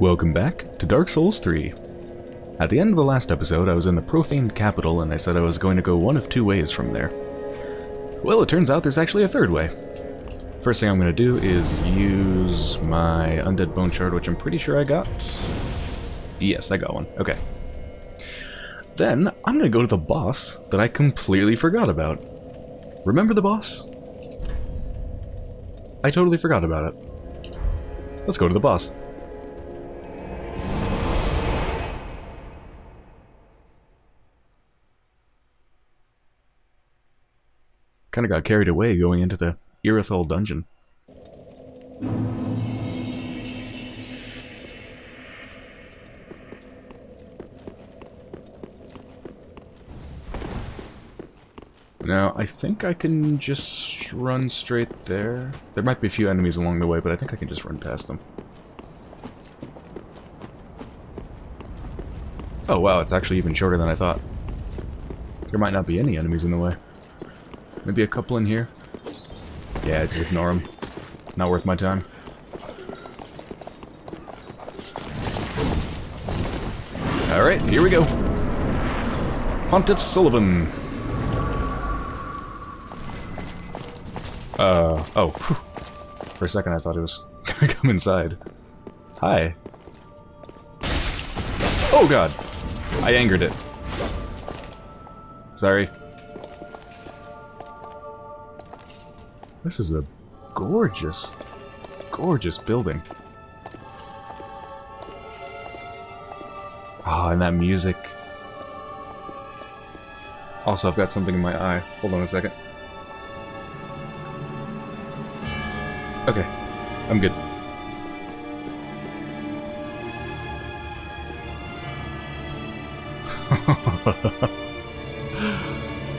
Welcome back to Dark Souls 3. At the end of the last episode, I was in the Profaned Capital and I said I was going to go one of two ways from there. Well, it turns out there's actually a third way. First thing I'm going to do is use my Undead Bone Shard, which I'm pretty sure I got. Yes, I got one. Okay. Then, I'm going to go to the boss that I completely forgot about. Remember the boss? I totally forgot about it. Let's go to the boss. Kind of got carried away going into the Irithyll dungeon. Now, I think I can just run straight there. There might be a few enemies along the way, but I think I can just run past them. Oh wow, it's actually even shorter than I thought. There might not be any enemies in the way. Maybe a couple in here. Yeah, just ignore them. Not worth my time. Alright, here we go. Pontiff Sulyvahn. Oh. Whew. For a second I thought it was gonna come inside. Hi. Oh god! I angered it. Sorry. This is a gorgeous, gorgeous building. Ah, oh, and that music. Also, I've got something in my eye. Hold on a second. Okay, I'm good.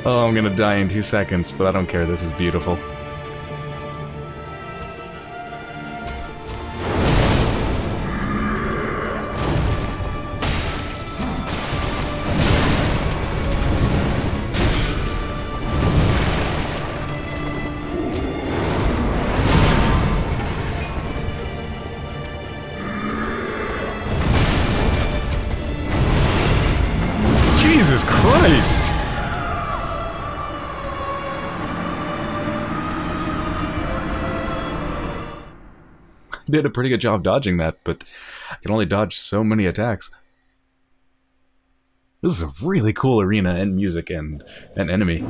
Oh, I'm gonna die in 2 seconds, but I don't care. This is beautiful. Jesus Christ! I did a pretty good job dodging that, but I can only dodge so many attacks. This is a really cool arena, and music, and an enemy.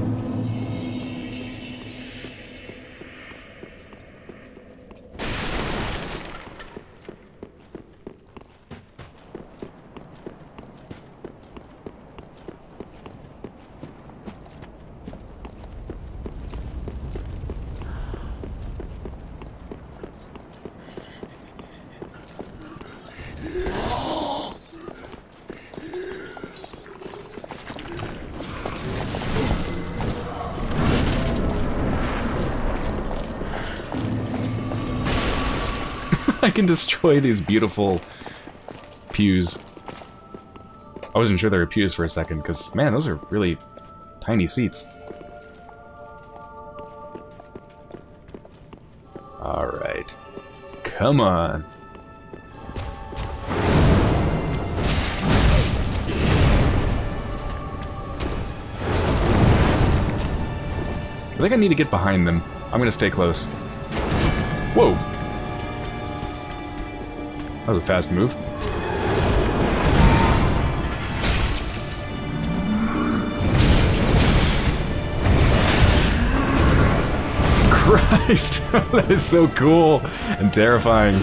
I can destroy these beautiful pews. I wasn't sure there were pews for a second, because, man, those are really tiny seats. Alright. Come on. I think I need to get behind them. I'm gonna stay close. Whoa! That was a fast move. Christ! That is so cool and terrifying.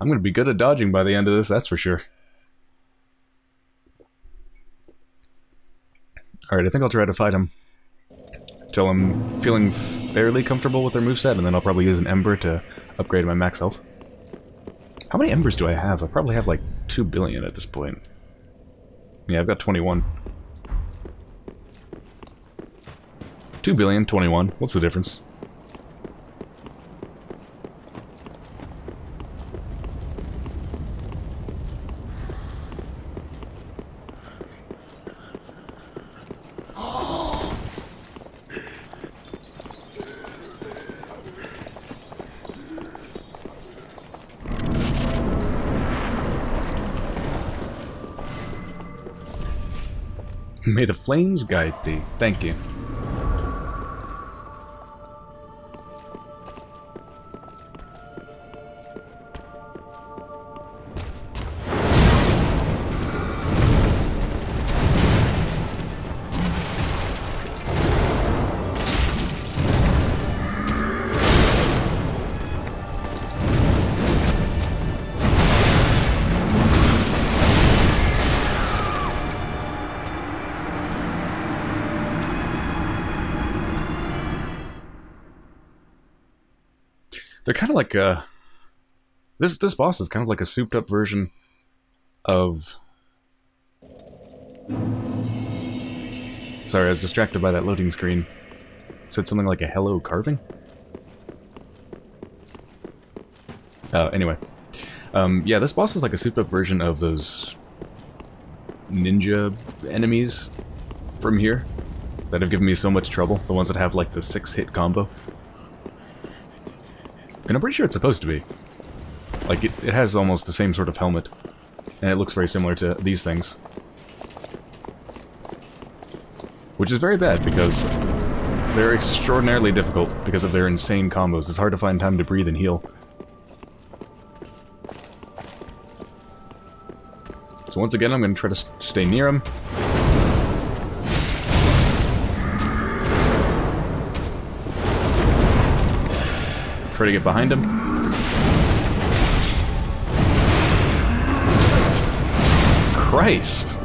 I'm going to be good at dodging by the end of this, that's for sure. Alright, I think I'll try to fight him till I'm feeling fairly comfortable with their moveset, and then I'll probably use an ember to upgrade my max health. How many embers do I have? I probably have like 2 billion at this point. Yeah, I've got 21. 2 billion, 21. What's the difference? May the flames guide thee. Thank you. They're kind of like a... This boss is kind of like a souped-up version of... Sorry, I was distracted by that loading screen. It said something like a hello carving? Anyway. Yeah, this boss is like a souped-up version of those... ninja enemies from here that have given me so much trouble. The ones that have like the 6-hit combo. And I'm pretty sure it's supposed to be. Like, it has almost the same sort of helmet. And it looks very similar to these things. Which is very bad, because they're extraordinarily difficult because of their insane combos. It's hard to find time to breathe and heal. So once again, I'm going to try to stay near him. Try to get behind him. Christ!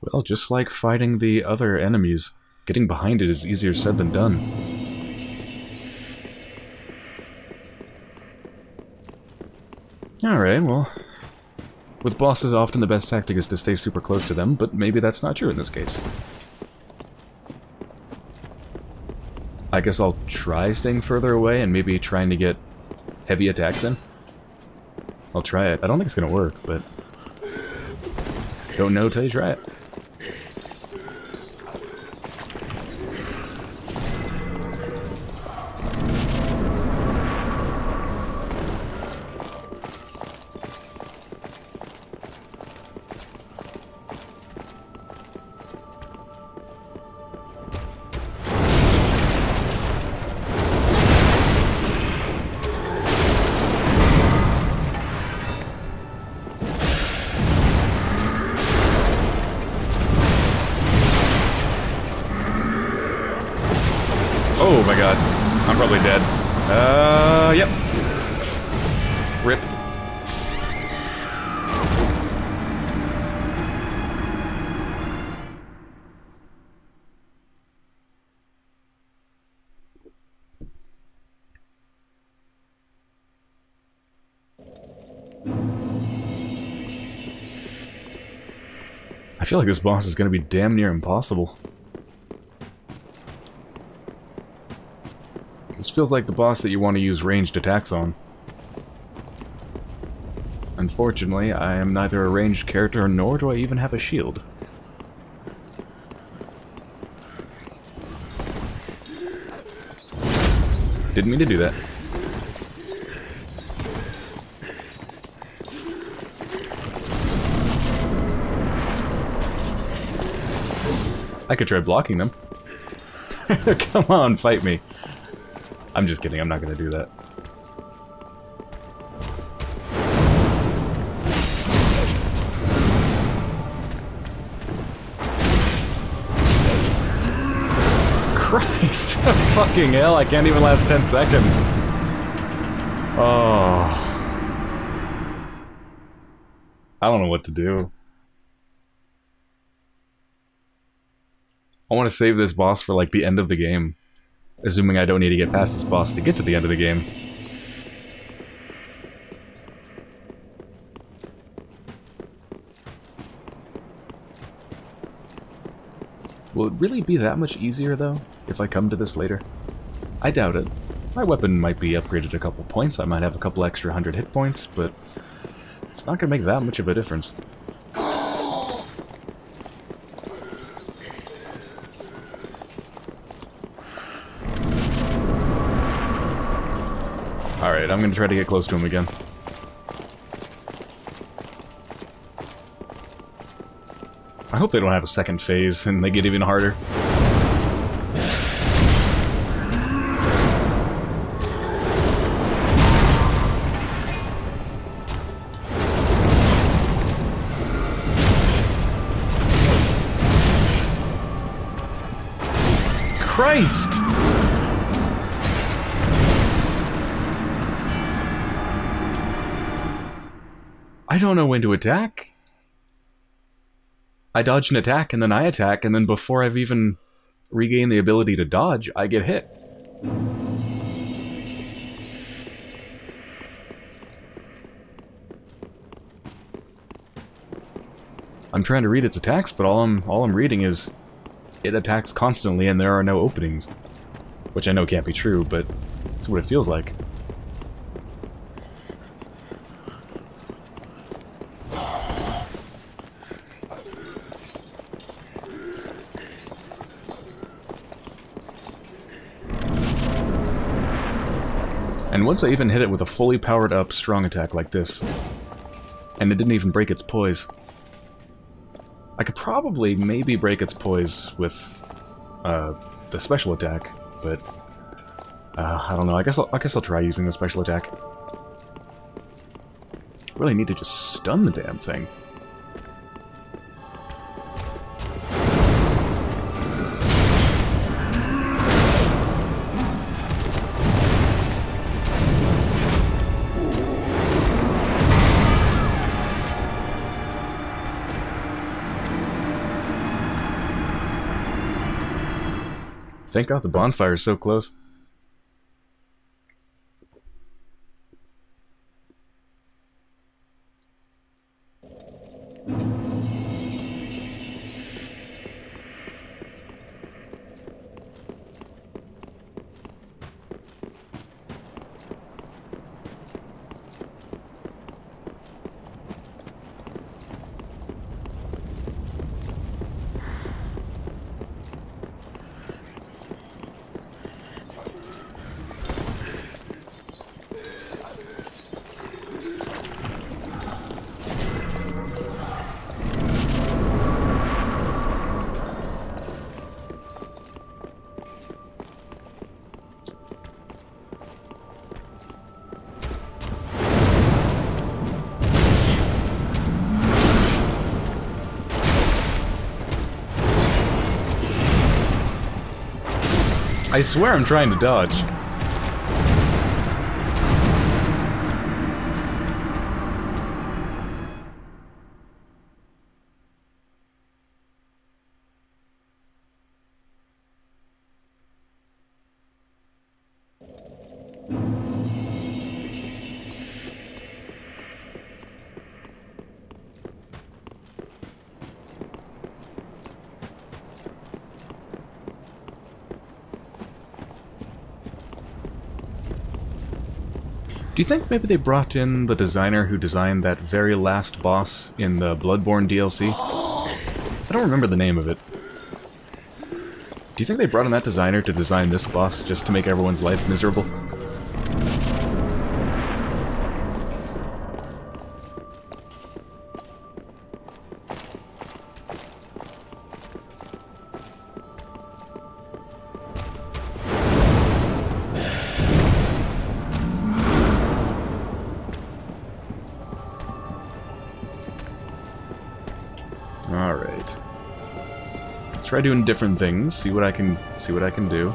Well, just like fighting the other enemies, getting behind it is easier said than done. Alright, well... with bosses, often the best tactic is to stay super close to them, but maybe that's not true in this case. I guess I'll try staying further away and maybe trying to get heavy attacks in. I'll try it. I don't think it's gonna work, but... don't know till you try it. Oh my god, I'm probably dead. Yep. RIP. I feel like this boss is gonna be damn near impossible. Feels like the boss that you want to use ranged attacks on. Unfortunately, I am neither a ranged character nor do I even have a shield. Didn't mean to do that. I could try blocking them. Come on, fight me. I'm just kidding, I'm not gonna do that. Christ! Fucking hell, I can't even last 10 seconds. Oh. I don't know what to do. I want to save this boss for, like, the end of the game. Assuming I don't need to get past this boss to get to the end of the game. Will it really be that much easier, though, if I come to this later? I doubt it. My weapon might be upgraded a couple points, I might have a couple extra 100 hit points, but it's not gonna make that much of a difference. Alright, I'm gonna try to get close to him again. I hope they don't have a second phase and they get even harder. Christ! I don't know when to attack. I dodge an attack, and then I attack, and then before I've even regained the ability to dodge, I get hit. I'm trying to read its attacks, but all I'm reading is it attacks constantly and there are no openings. Which I know can't be true, but it's what it feels like. And once I even hit it with a fully powered up strong attack like this, and it didn't even break its poise, I could probably maybe break its poise with the special attack, but I don't know. I guess I'll try using the special attack. Really need to just stun the damn thing. Thank God the bonfire is so close. I swear I'm trying to dodge. Do you think maybe they brought in the designer who designed that very last boss in the Bloodborne DLC? I don't remember the name of it. Do you think they brought in that designer to design this boss just to make everyone's life miserable? try doing different things. See what I can do.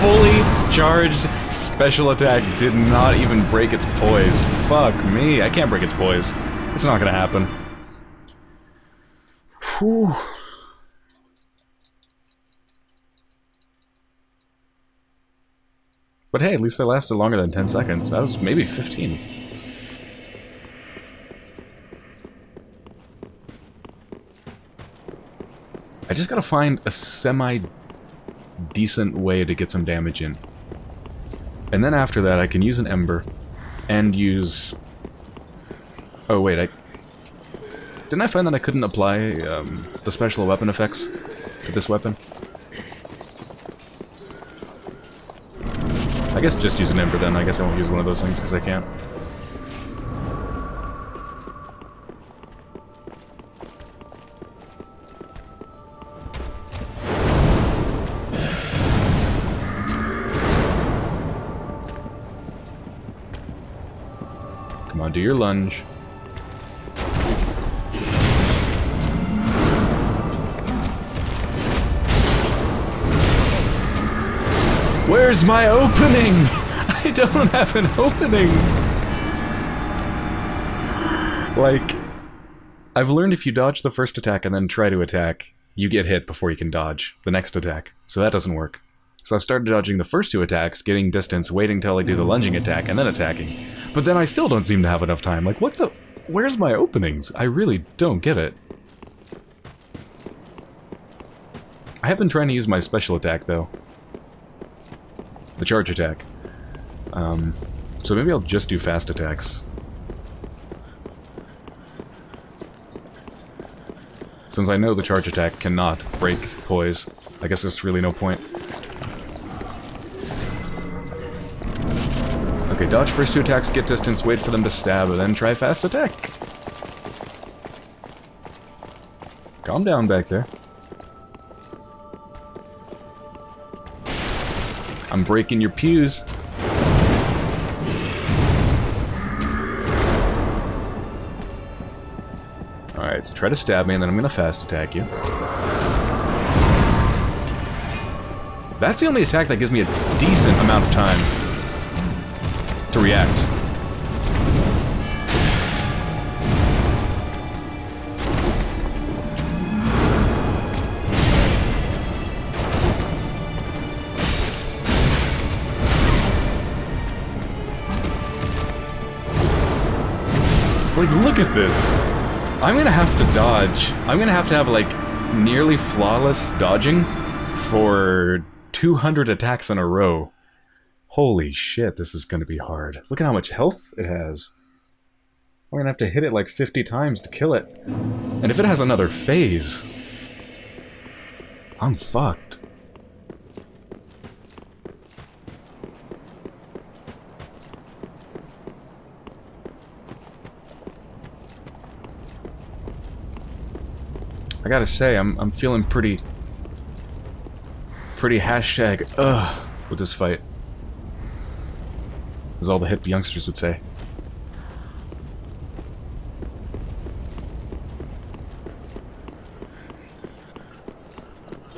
Fully charged special attack did not even break its poise. Fuck me, I can't break its poise. It's not gonna happen. Whew. But hey, at least I lasted longer than 10 seconds. That was maybe 15. I just gotta find a semi-decent way to get some damage in. And then after that, I can use an Ember. And use... Oh, wait, Didn't I find that I couldn't apply the special weapon effects to this weapon? I guess just use an Ember then. I guess I won't use one of those things because I can't. Come on, do your lunge. Where's my opening? I don't have an opening! Like, I've learned if you dodge the first attack and then try to attack, you get hit before you can dodge the next attack. So that doesn't work. So I've started dodging the first two attacks, getting distance, waiting till I do the lunging attack, and then attacking. But then I still don't seem to have enough time. Like, what the... Where's my openings? I really don't get it. I have been trying to use my special attack, though. The charge attack. So maybe I'll just do fast attacks. Since I know the charge attack cannot break poise, I guess there's really no point. Okay, dodge first two attacks, get distance, wait for them to stab, and then try fast attack. Calm down back there. I'm breaking your pews. Alright, so try to stab me and then I'm gonna fast attack you. That's the only attack that gives me a decent amount of time to react. Like, look at this! I'm gonna have to dodge. I'm gonna have to have, like, nearly flawless dodging for 200 attacks in a row. Holy shit, this is gonna be hard. Look at how much health it has. I'm gonna have to hit it like 50 times to kill it. And if it has another phase... I'm fucked. I gotta say, I'm feeling pretty hashtag ugh with this fight. As all the hip youngsters would say.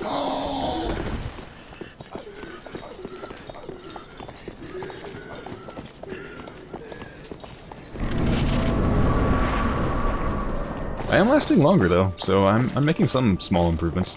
I am lasting longer though, so I'm making some small improvements.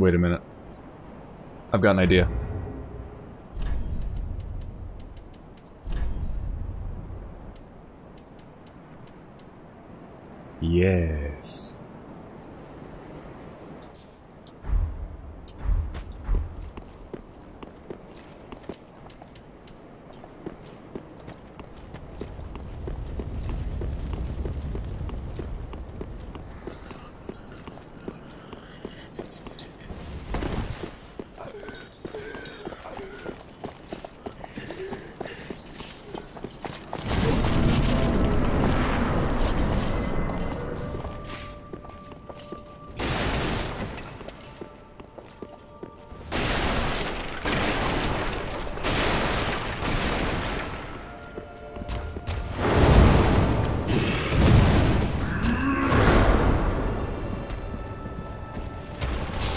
Wait a minute. I've got an idea. Yes.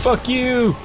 Fuck you!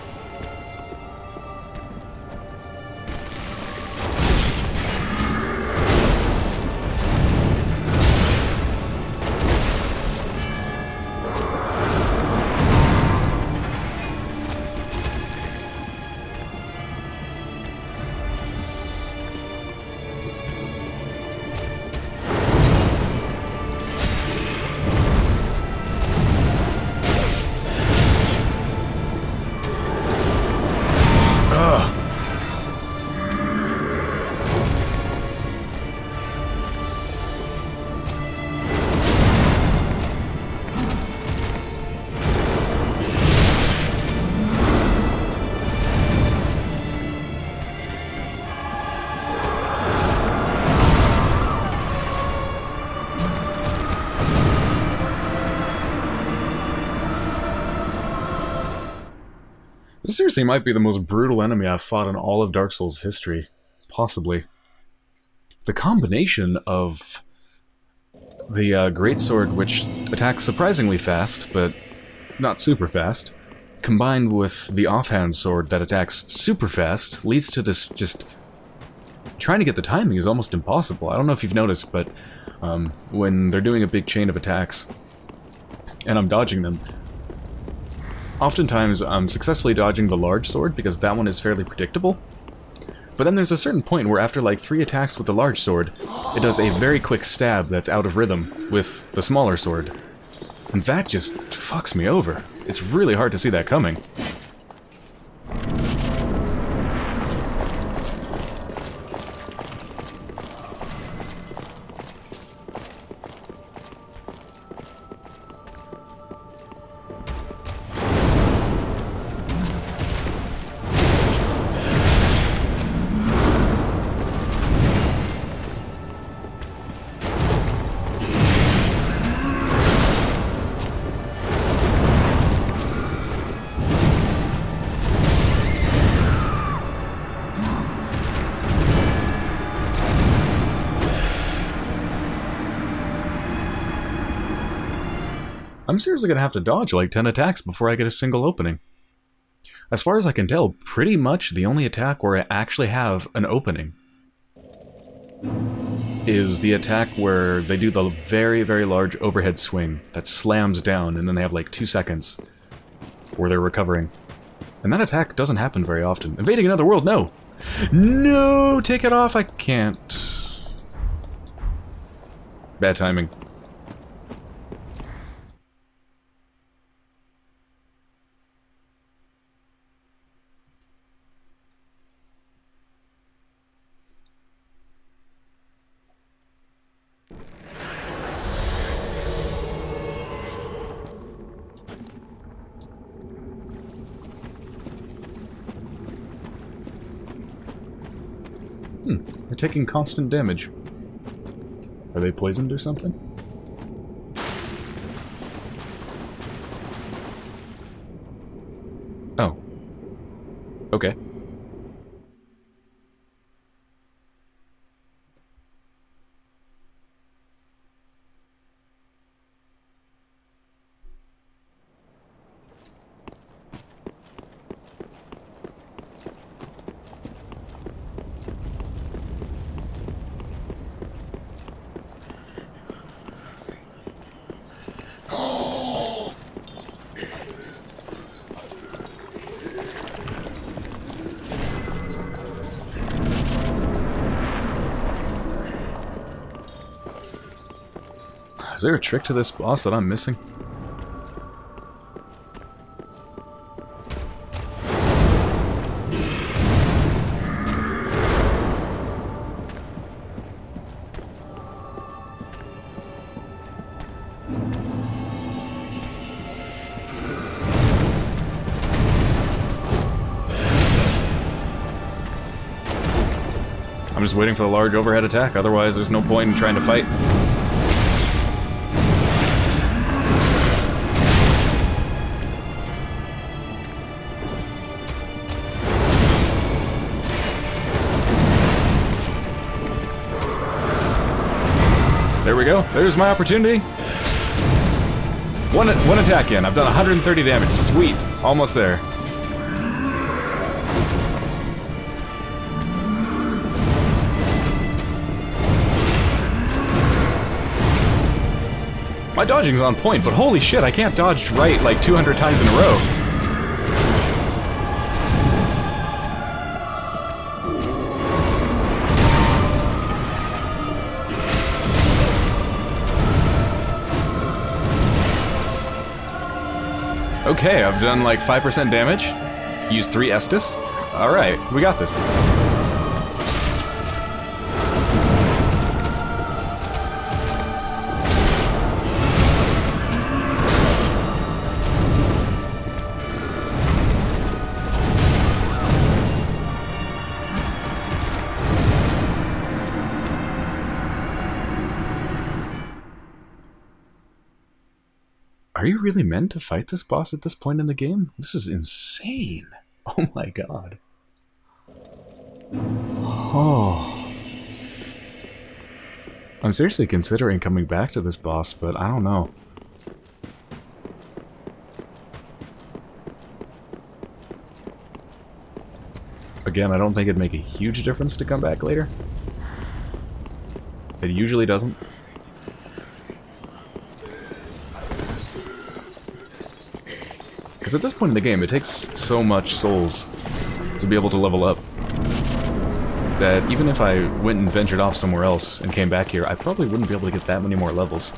This seriously might be the most brutal enemy I've fought in all of Dark Souls history. Possibly. The combination of the greatsword, which attacks surprisingly fast, but not super fast, combined with the offhand sword that attacks super fast, leads to this just... Trying to get the timing is almost impossible. I don't know if you've noticed, but when they're doing a big chain of attacks, and I'm dodging them, oftentimes, I'm successfully dodging the large sword, because that one is fairly predictable. But then there's a certain point where after like 3 attacks with the large sword, it does a very quick stab that's out of rhythm with the smaller sword. And that just fucks me over. It's really hard to see that coming. I'm seriously gonna have to dodge like 10 attacks before I get a single opening. As far as I can tell, pretty much the only attack where I actually have an opening is the attack where they do the very, very large overhead swing that slams down, and then they have like 2 seconds where they're recovering. And that attack doesn't happen very often. Invading another world, no! No! Take it off, I can't. Bad timing. They're taking constant damage. Are they poisoned or something? Oh. Okay. Is there a trick to this boss that I'm missing? I'm just waiting for the large overhead attack, otherwise there's no point in trying to fight. There we go, there's my opportunity. One attack in, I've done 130 damage, sweet, almost there. My dodging's on point, but holy shit, I can't dodge right like 200 times in a row. Okay, I've done like 5% damage. Used 3 Estus. Alright, we got this. Are you really meant to fight this boss at this point in the game? This is insane. Oh my god. Oh. I'm seriously considering coming back to this boss, but I don't know. Again, I don't think it'd make a huge difference to come back later. It usually doesn't. Because at this point in the game, it takes so much souls to be able to level up that even if I went and ventured off somewhere else and came back here, I probably wouldn't be able to get that many more levels.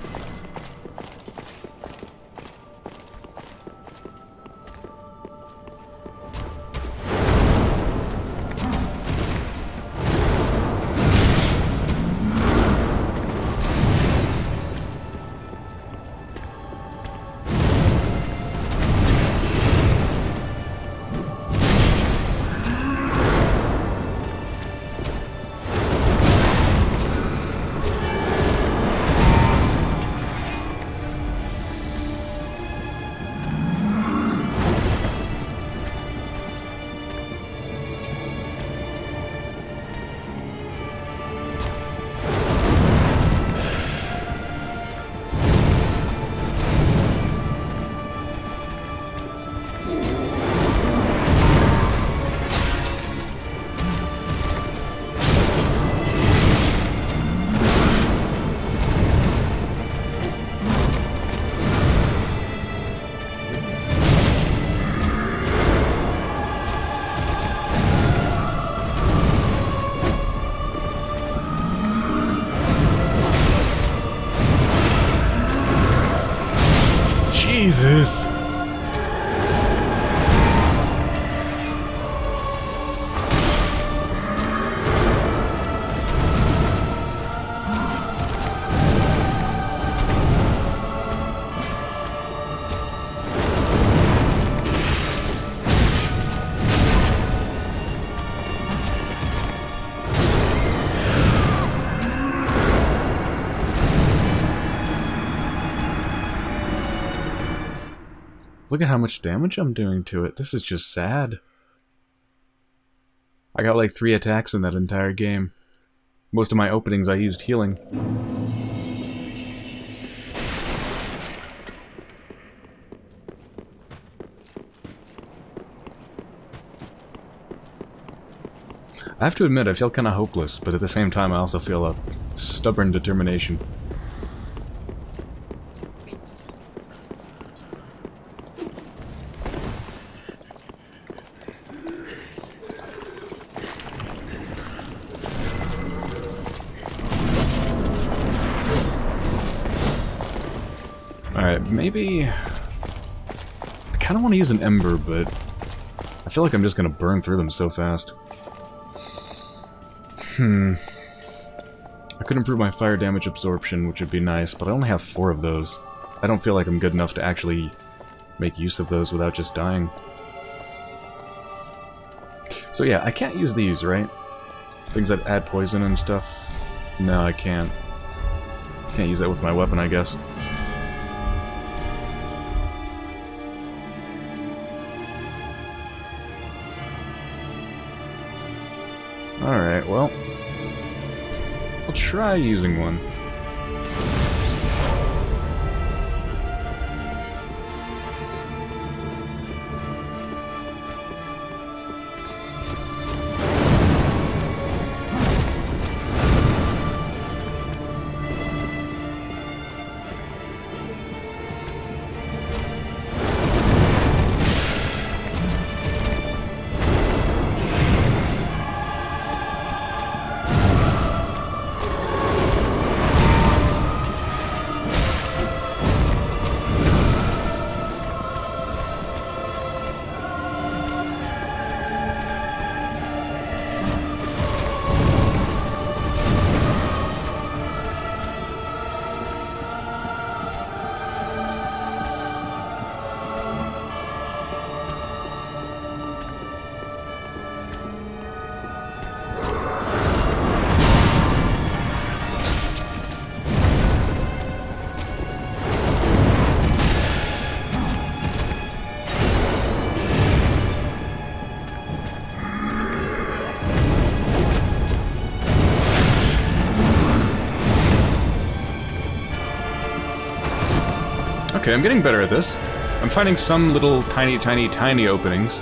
Jesus. Look at how much damage I'm doing to it. This is just sad. I got like 3 attacks in that entire game. Most of my openings I used healing. I have to admit, I feel kind of hopeless, but at the same time I also feel a stubborn determination. Maybe... I kind of want to use an ember, but... I feel like I'm just going to burn through them so fast. I could improve my fire damage absorption, which would be nice, but I only have 4 of those. I don't feel like I'm good enough to actually make use of those without just dying. So yeah, I can't use these, right? Things that add poison and stuff? No, I can't. Can't use that with my weapon, I guess. Alright, well... I'll try using one. Okay, I'm getting better at this. I'm finding some little tiny openings.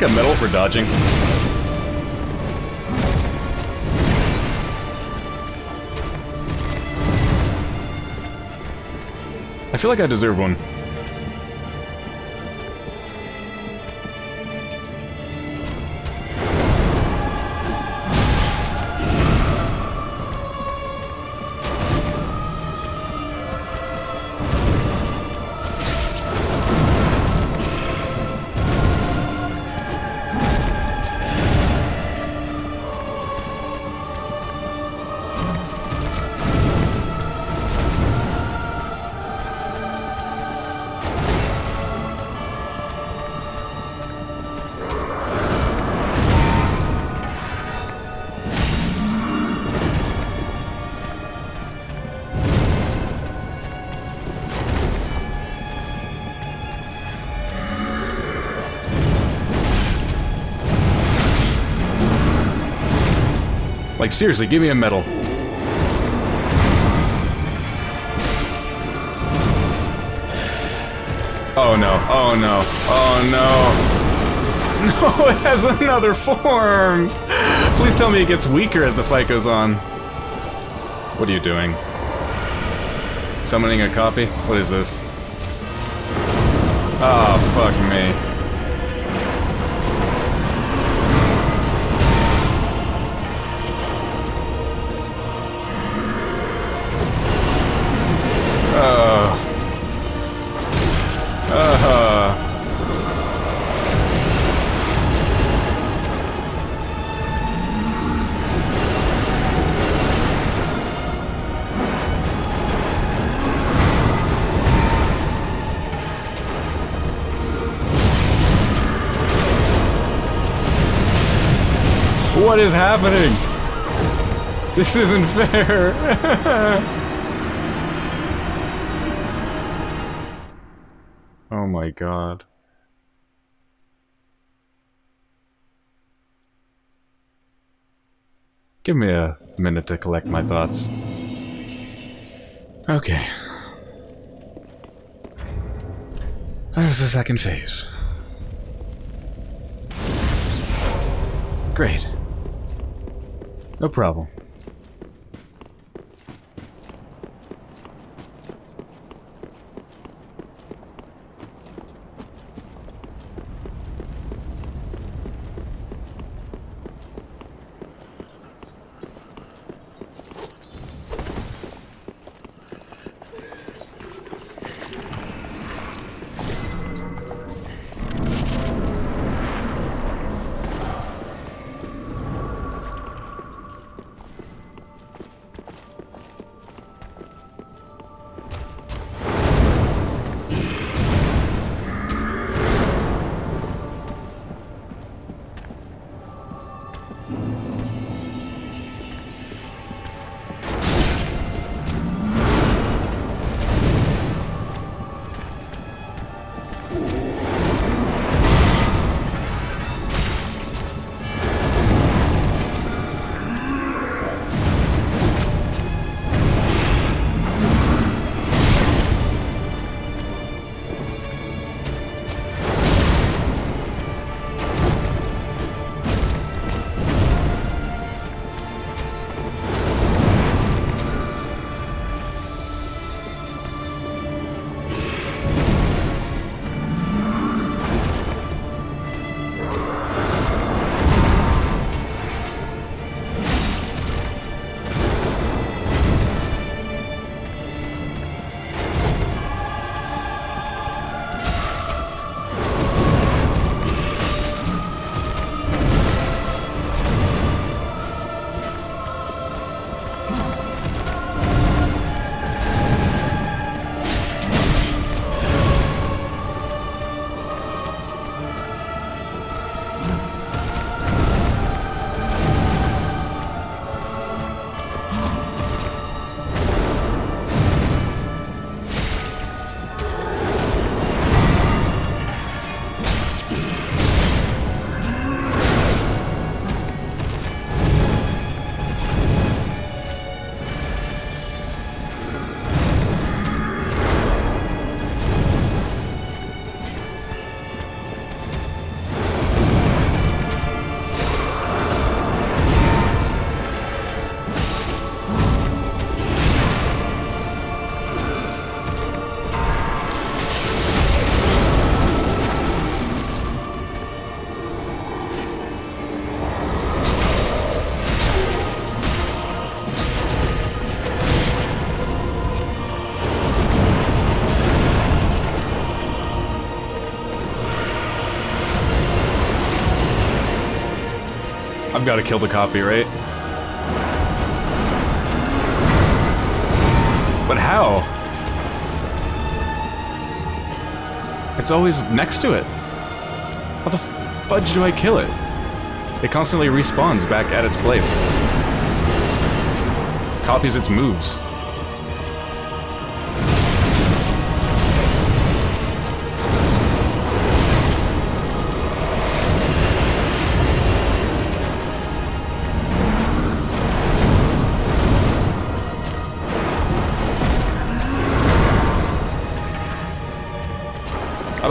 Like a medal for dodging. I feel like I deserve one. Like, seriously, give me a medal. Oh no, oh no, oh no. No, it has another form! Please tell me it gets weaker as the fight goes on. What are you doing? Summoning a copy? What is this? Oh, fuck me. What is happening? This isn't fair. Oh my god. Give me a minute to collect my thoughts. Okay. There's the second phase. Great. No problem. I've got to kill the copyright. But how? It's always next to it. How the fudge do I kill it? It constantly respawns back at its place. Copies its moves. I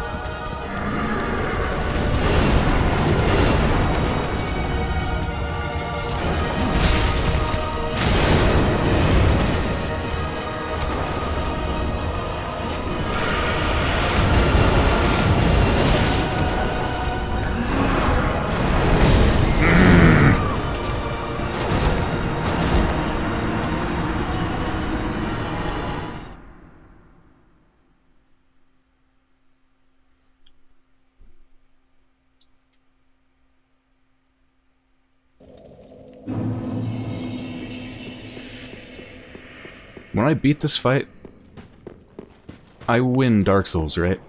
When I beat this fight, I win Dark Souls, right?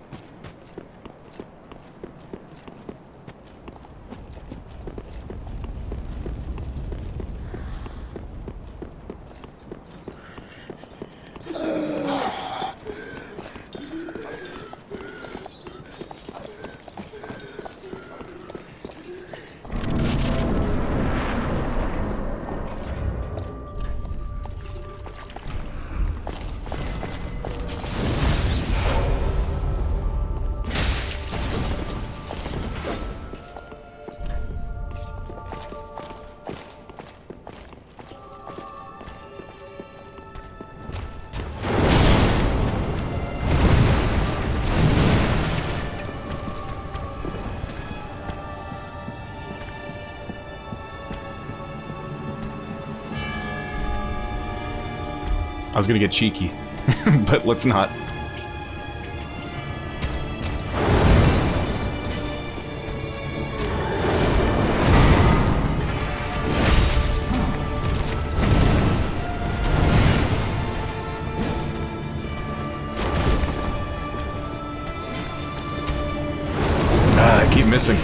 I was gonna get cheeky, but let's not. Missing.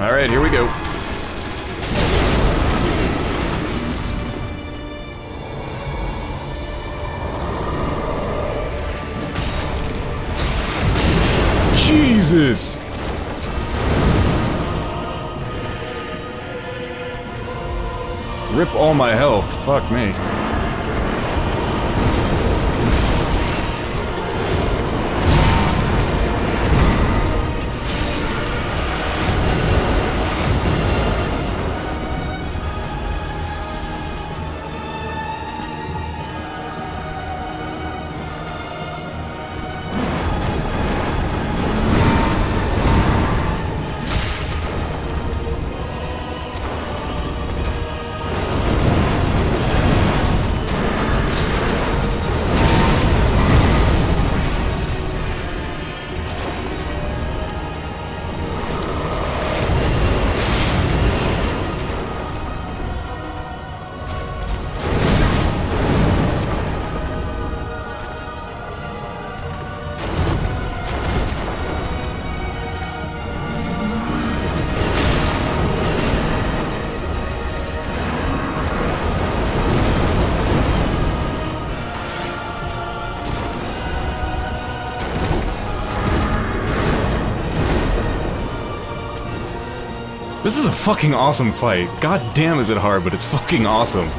Alright, here we go. Jesus! Rip all my health, fuck me. This is a fucking awesome fight. God damn is it hard, but it's fucking awesome.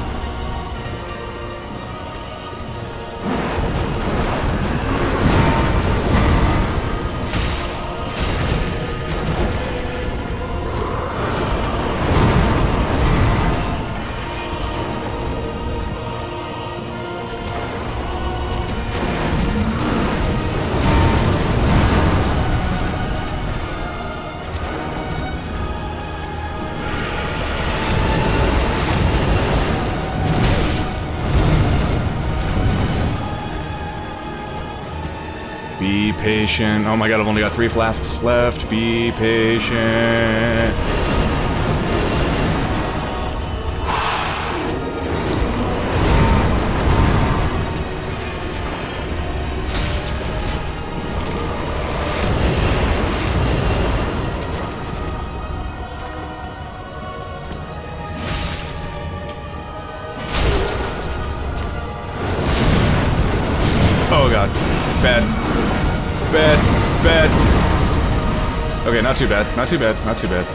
Be patient. Oh my god, I've only got 3 flasks left. Be patient. Oh god. Bad. Bad, bad. Okay, not too bad, not too bad, not too bad.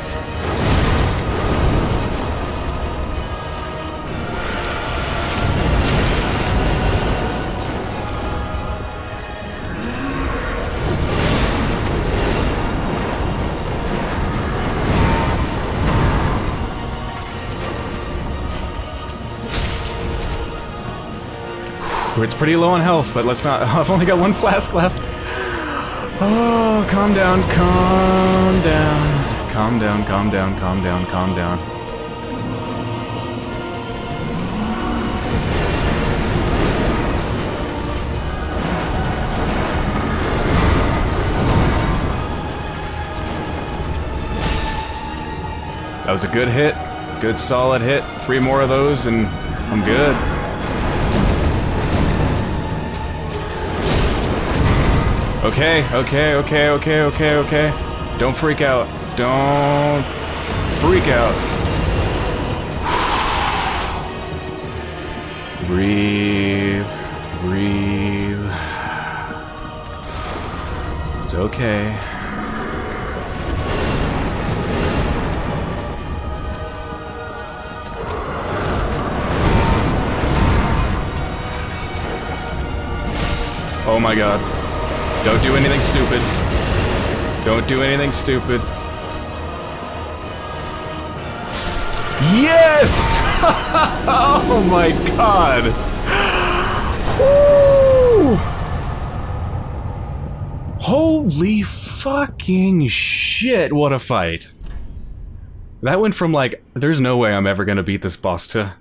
Whew, it's pretty low on health, but let's not. I've only got 1 flask left. Oh, calm down, calm down. Calm down, calm down, calm down, calm down. That was a good hit. Good solid hit. 3 more of those and I'm good. Okay, okay, okay, okay, okay, okay. Don't freak out. Don't freak out. Breathe. Breathe. It's okay. Oh my god. Don't do anything stupid. Don't do anything stupid. Yes! Oh my god! Woo! Holy fucking shit, what a fight. That went from like, there's no way I'm ever gonna beat this boss to...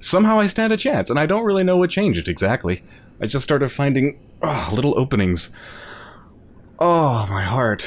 somehow I stand a chance, and I don't really know what changed it exactly. I just started finding little openings. Oh, my heart.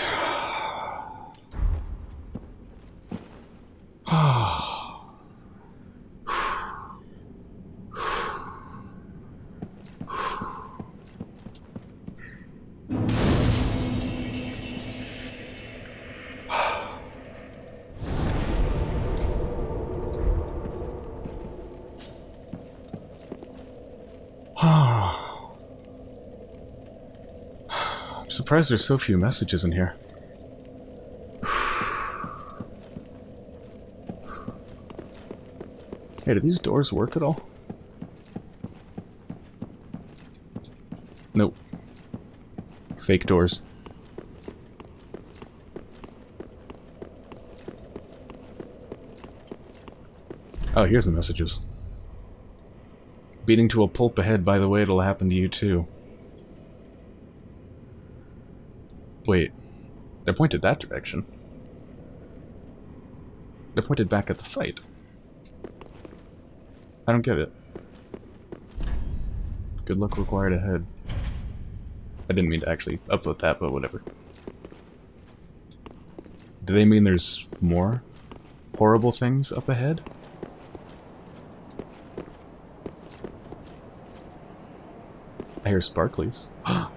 I'm surprised there's so few messages in here. Hey, do these doors work at all? Nope. Fake doors. Oh, here's the messages. Beating to a pulp ahead, by the way, it'll happen to you too. Wait, they're pointed that direction. They're pointed back at the fight. I don't get it. Good luck required ahead. I didn't mean to actually upload that, but whatever. Do they mean there's more horrible things up ahead? I hear sparklies. Oh.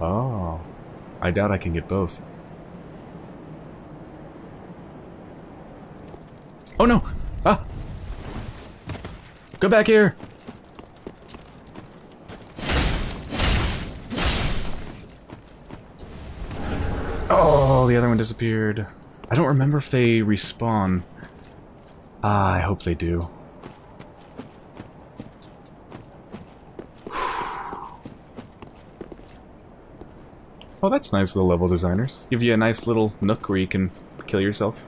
Oh. I doubt I can get both. Oh no! Ah! Go back here! Oh, the other one disappeared. I don't remember if they respawn. Ah, I hope they do. Oh, that's nice of the level designers. Give you a nice little nook where you can kill yourself.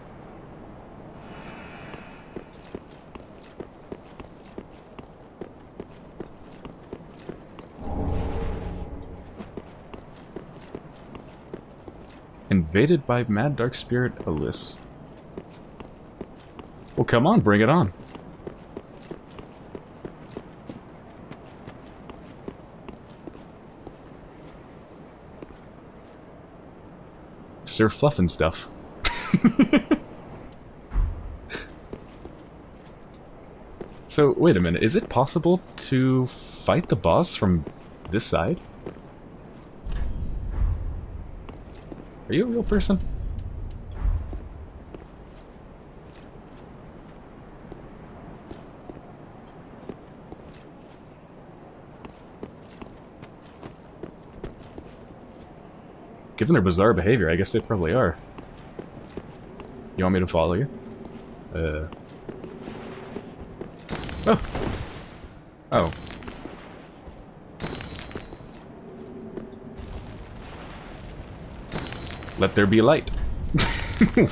Invaded by Mad Dark Spirit Alyss. Well, come on, bring it on. Sir Fluffin' stuff. So, wait a minute, is it possible to fight the boss from this side? Are you a real person? Given their bizarre behavior, I guess they probably are. You want me to follow you? Oh! Oh. Let there be light.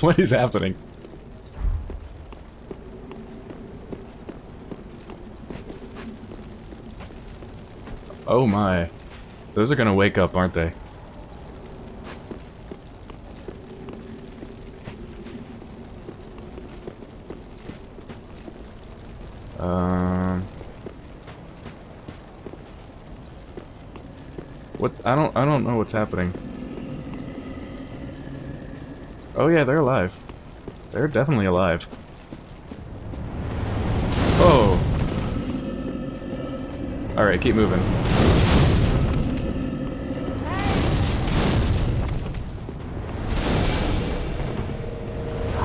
What is happening? Oh my. Those are gonna wake up, aren't they? What? I don't know what's happening. Oh yeah, they're alive. They're definitely alive. Oh. All right, keep moving.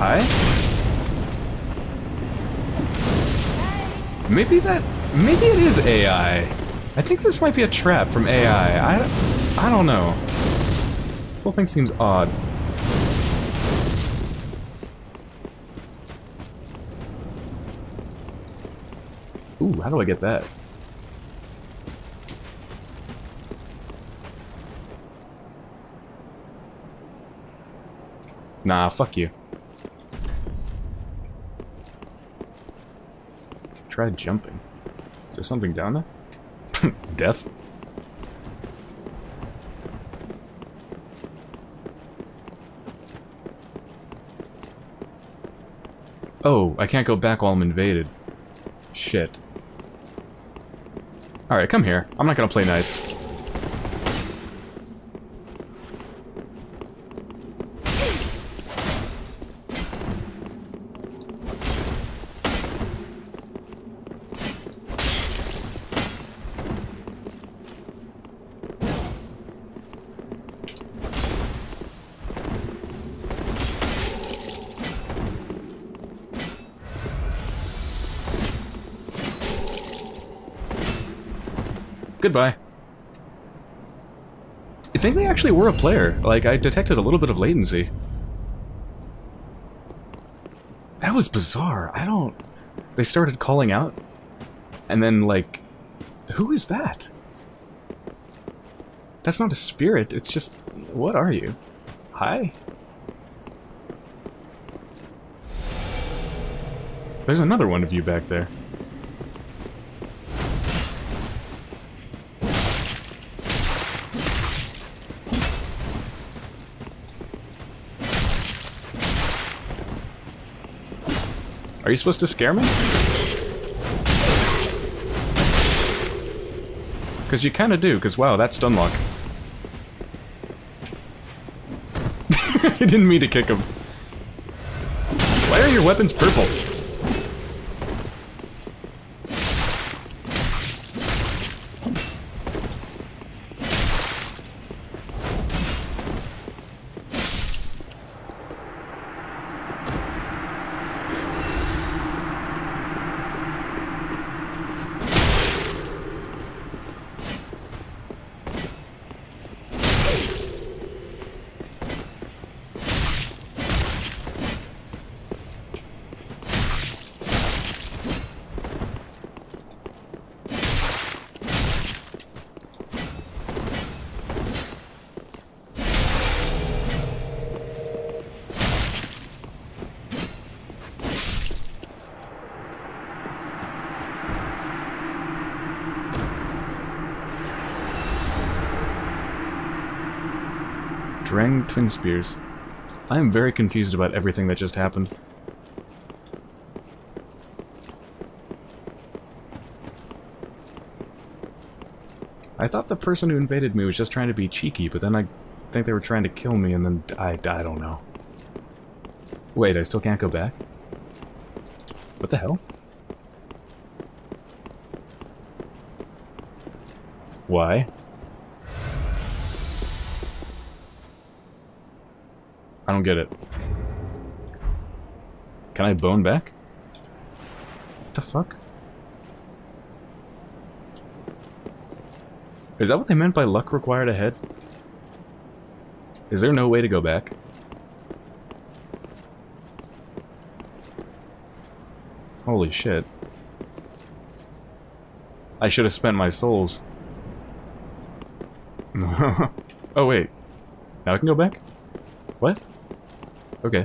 Hi? Maybe it is AI. I think this might be a trap from AI. I don't know. This whole thing seems odd. Ooh, how do I get that? Nah, fuck you. Try jumping. Is there something down there? Death? Oh, I can't go back while I'm invaded. Shit. Alright, come here. I'm not gonna play nice. Goodbye. I think they actually were a player. Like, I detected a little bit of latency. That was bizarre. I don't... They started calling out, and then, like... Who is that? That's not a spirit, it's just... What are you? Hi? There's another one of you back there. Are you supposed to scare me? Because you kind of do, because wow, that's stun lock. I didn't mean to kick him. Why are your weapons purple? Drang Twin Spears. I am very confused about everything that just happened. I thought the person who invaded me was just trying to be cheeky, but then I think they were trying to kill me and then I don't know. Wait, I still can't go back? What the hell? Why? I don't get it. Can I bone back? What the fuck? Is that what they meant by luck required ahead? Is there no way to go back? Holy shit. I should have spent my souls. Oh wait. Now I can go back? What? Okay.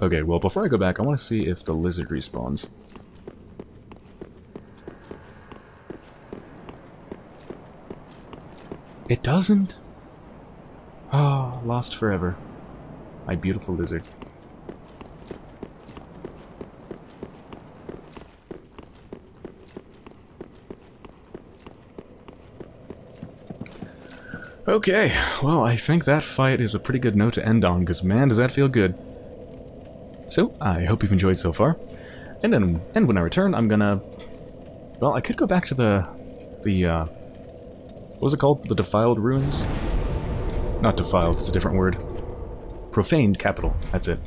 Okay, well, before I go back, I want to see if the lizard respawns. It doesn't? Oh, lost forever. My beautiful lizard. Okay, well, I think that fight is a pretty good note to end on, because man, does that feel good. So, I hope you've enjoyed so far. And when I return, I'm gonna... Well, I could go back to what was it called? The Defiled Ruins? Not Defiled, it's a different word. Profaned Capital, that's it.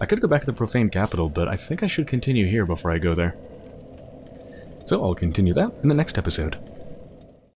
I could go back to the Profaned Capital, but I think I should continue here before I go there. So I'll continue that in the next episode.